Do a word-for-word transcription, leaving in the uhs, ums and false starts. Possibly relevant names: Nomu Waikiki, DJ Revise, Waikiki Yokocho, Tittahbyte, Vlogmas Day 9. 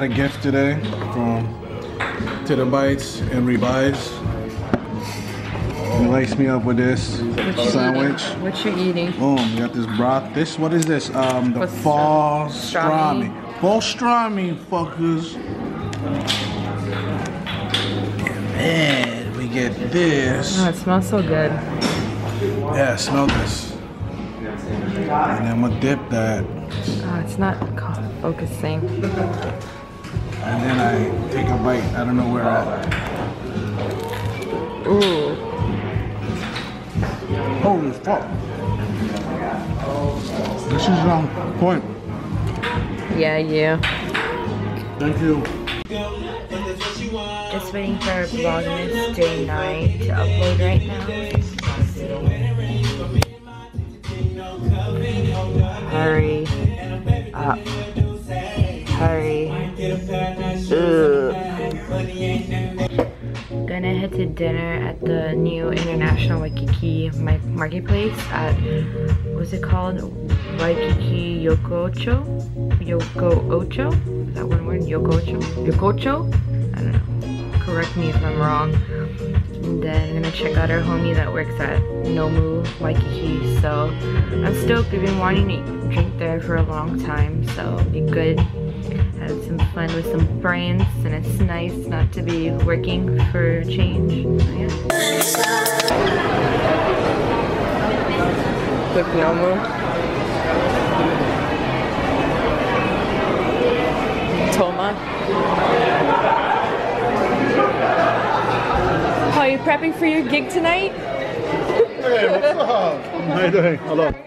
got a gift today from Terabytes and Revise. He laced me up with this what sandwich. You what you eating? Boom, we got this broth. This, what is this? Um, the Falstrami. Falstrami, fuckers. And then we get this. Oh, it smells so good. Yeah, smell this. And then we'll dip that. Oh, it's not focusing. And then I take a bite. I don't know where I... Ooh. Holy fuck. This is on point. Yeah, yeah. Thank you. Just waiting for Vlogmas Day nine to upload right now. Hurry up. Hurry. Ugh. Gonna head to dinner at the new International Waikiki Marketplace at, what's it called? Waikiki Yokocho? Yokocho? Is that one word? Yokocho? Yokocho? I don't know. Correct me if I'm wrong. And then I'm gonna check out our homie that works at Nomu Waikiki. So I'm stoked. We've been wanting to drink there for a long time, so it'll be good. Had some fun with some friends, and it's nice not to be working for change. Yeah. Took Nomu. Toma. How are you prepping for your gig tonight? Hey, what's up? How you doing? Hello.